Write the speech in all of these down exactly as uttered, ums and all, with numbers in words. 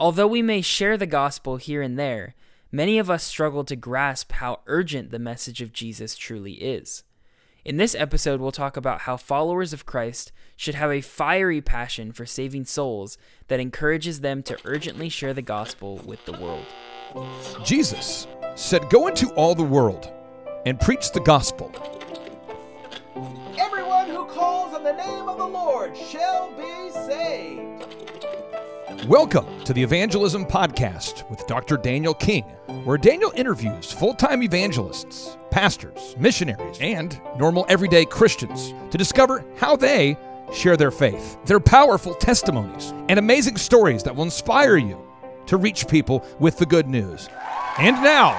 Although we may share the gospel here and there, many of us struggle to grasp how urgent the message of Jesus truly is. In this episode, we'll talk about how followers of Christ should have a fiery passion for saving souls that encourages them to urgently share the gospel with the world. Jesus said, "Go into all the world and preach the gospel. Everyone who calls on the name of the Lord shall be saved." Welcome to the Evangelism Podcast with Doctor Daniel King, where Daniel interviews full-time evangelists, pastors, missionaries, and normal everyday Christians to discover how they share their faith, their powerful testimonies, and amazing stories that will inspire you to reach people with the good news. And now,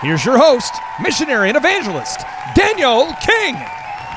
here's your host, missionary and evangelist, Daniel King.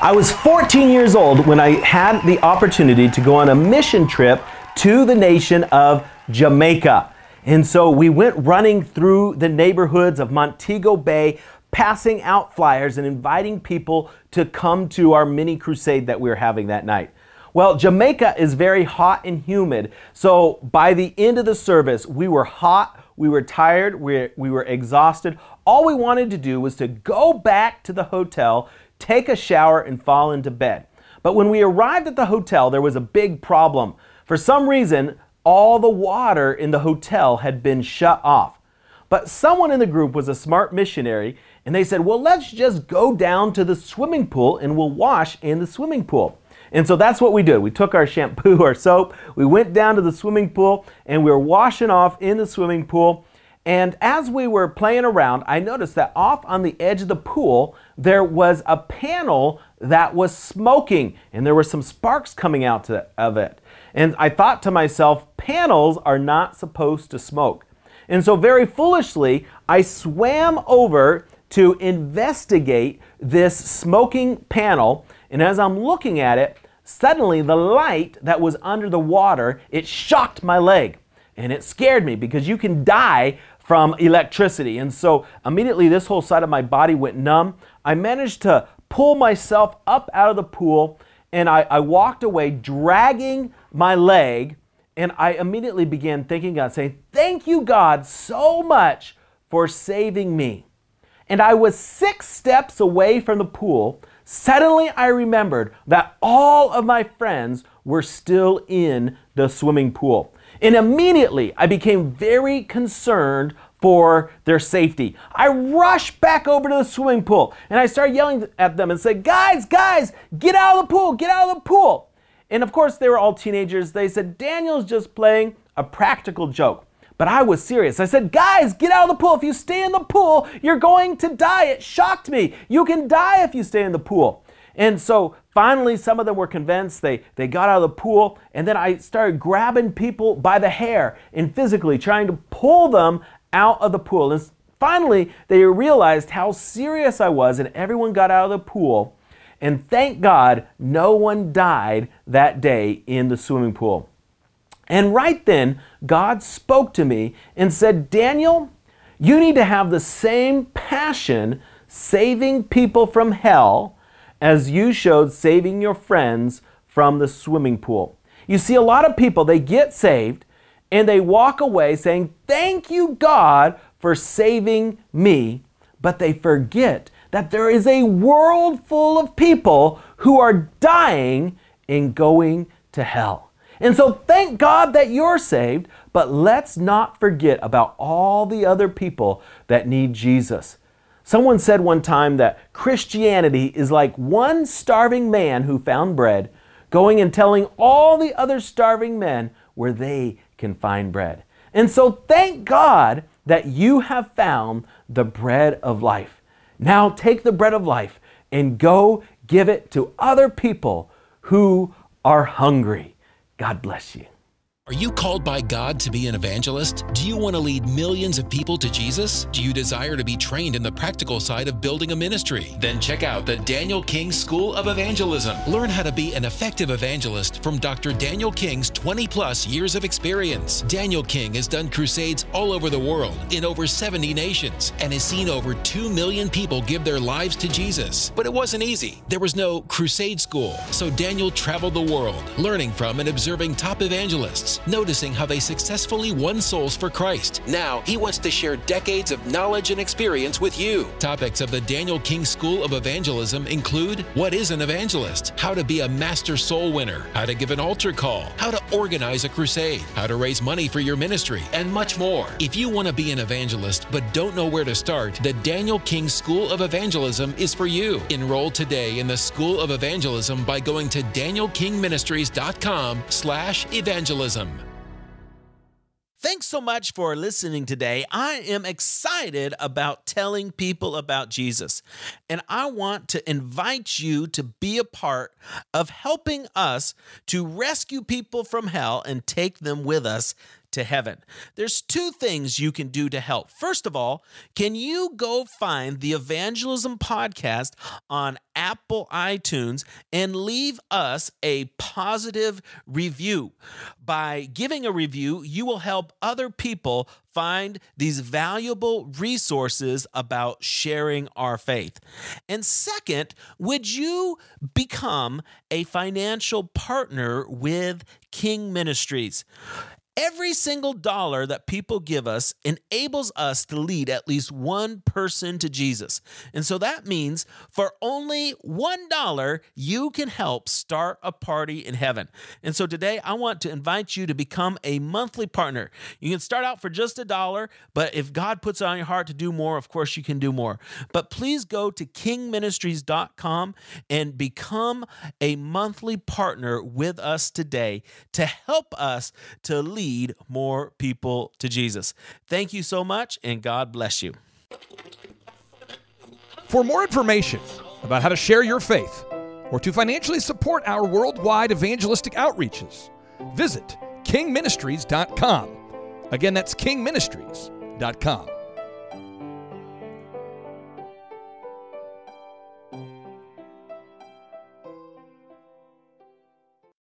I was fourteen years old when I had the opportunity to go on a mission trip to the nation of Jamaica. And so we went running through the neighborhoods of Montego Bay, passing out flyers and inviting people to come to our mini crusade that we were having that night. Well, Jamaica is very hot and humid, so by the end of the service, we were hot, we were tired, we, we were exhausted. All we wanted to do was to go back to the hotel, take a shower, and fall into bed. But when we arrived at the hotel, there was a big problem. For some reason, all the water in the hotel had been shut off. But someone in the group was a smart missionary, and they said, well, let's just go down to the swimming pool and we'll wash in the swimming pool. And so that's what we did. We took our shampoo, our soap, we went down to the swimming pool, and we were washing off in the swimming pool. And as we were playing around, I noticed that off on the edge of the pool, there was a panel that was smoking, and there were some sparks coming out of it. And I thought to myself, panels are not supposed to smoke. And so very foolishly, I swam over to investigate this smoking panel. And as I'm looking at it, suddenly the light that was under the water, it shocked my leg. And it scared me because you can die from electricity. And so immediately this whole side of my body went numb. I managed to pull myself up out of the pool, and I, I walked away dragging my leg. And I immediately began thanking God, saying, thank you, God, so much for saving me. And I was six steps away from the pool. Suddenly, I remembered that all of my friends were still in the swimming pool. And immediately, I became very concerned for their safety. I rushed back over to the swimming pool, and I started yelling at them and said, guys, guys, get out of the pool, get out of the pool. And of course, they were all teenagers. They said, Daniel's just playing a practical joke. But I was serious. I said, guys, get out of the pool. If you stay in the pool, you're going to die. It shocked me. You can die if you stay in the pool. And so finally, some of them were convinced. They, they got out of the pool. And then I started grabbing people by the hair and physically trying to pull them out of the pool. And finally, they realized how serious I was, and everyone got out of the pool. And thank God, no one died that day in the swimming pool. And right then, God spoke to me and said, Daniel, you need to have the same passion saving people from hell as you showed saving your friends from the swimming pool. You see, a lot of people, they get saved and they walk away saying, thank you, God, for saving me. But they forget that there is a world full of people who are dying and going to hell. And so thank God that you're saved, but let's not forget about all the other people that need Jesus. Someone said one time that Christianity is like one starving man who found bread, going and telling all the other starving men where they can find bread. And so thank God that you have found the bread of life. Now take the bread of life and go give it to other people who are hungry. God bless you. Are you called by God to be an evangelist? Do you want to lead millions of people to Jesus? Do you desire to be trained in the practical side of building a ministry? Then check out the Daniel King School of Evangelism. Learn how to be an effective evangelist from Doctor Daniel King's twenty plus years of experience. Daniel King has done crusades all over the world in over seventy nations and has seen over two million people give their lives to Jesus. But it wasn't easy. There was no crusade school, so Daniel traveled the world, learning from and observing top evangelists. leaders, noticing how they successfully won souls for Christ. Now, he wants to share decades of knowledge and experience with you. Topics of the Daniel King School of Evangelism include what is an evangelist, how to be a master soul winner, how to give an altar call, how to organize a crusade, how to raise money for your ministry, and much more. If you want to be an evangelist but don't know where to start, the Daniel King School of Evangelism is for you. Enroll today in the School of Evangelism by going to daniel king ministries dot com slash evangelism. Thanks so much for listening today. I am excited about telling people about Jesus, and I want to invite you to be a part of helping us to rescue people from hell and take them with us to heaven. There's two things you can do to help. First of all, can you go find the Evangelism Podcast on Apple iTunes and leave us a positive review? By giving a review, you will help other people find these valuable resources about sharing our faith. And second, would you become a financial partner with King Ministries? Every single dollar that people give us enables us to lead at least one person to Jesus. And so that means for only one dollar, you can help start a party in heaven. And so today, I want to invite you to become a monthly partner. You can start out for just a dollar, but if God puts it on your heart to do more, of course, you can do more. But please go to king ministries dot com and become a monthly partner with us today to help us to lead Lead more people to Jesus. Thank you so much, and God bless you. For more information about how to share your faith or to financially support our worldwide evangelistic outreaches, visit king ministries dot com. Again, that's king ministries dot com.